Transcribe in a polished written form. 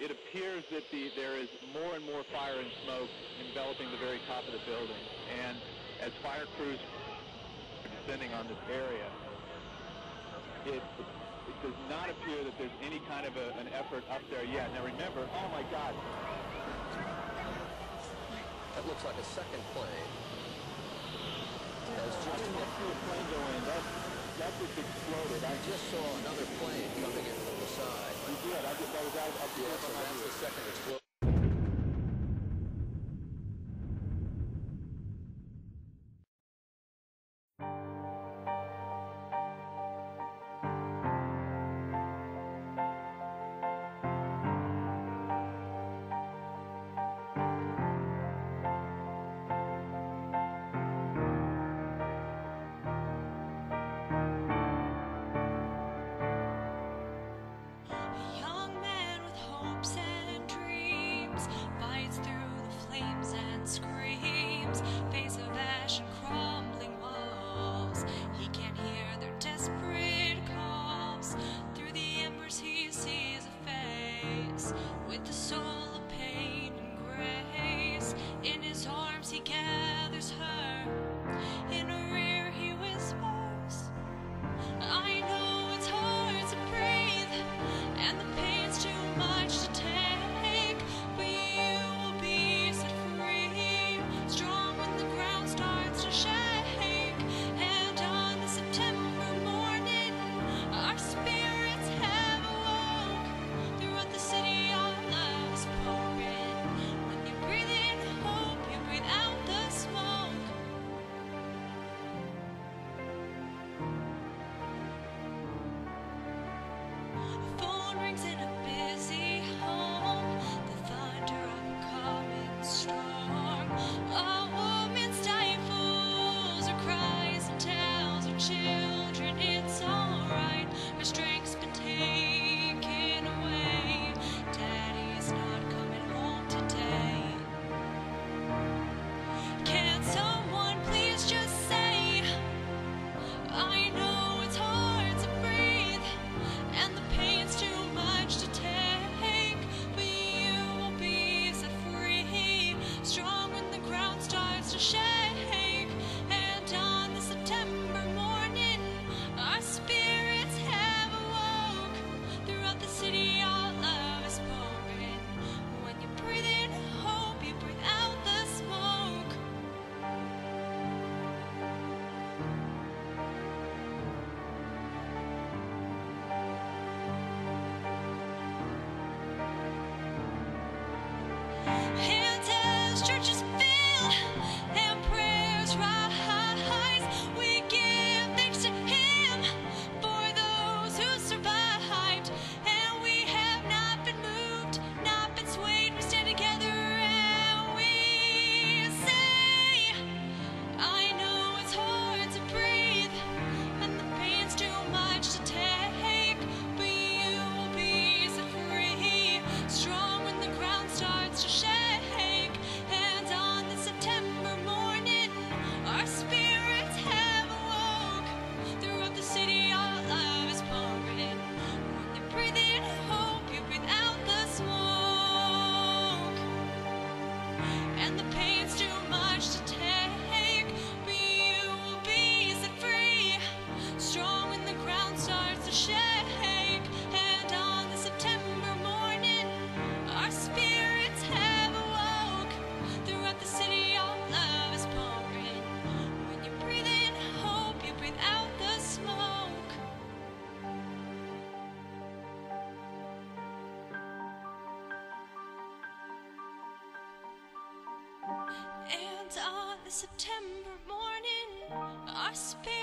it appears that there is more and more fire and smoke enveloping the very top of the building. And as fire crews are descending on this area, it does not appear that there's any kind of an effort up there yet. Now remember, oh my God. That looks like a second plane. I did not see a plane go in. That just exploded. I just saw another plane coming in from the side. You did. I just was out up there. So that's the second explosion. September morning, our spirit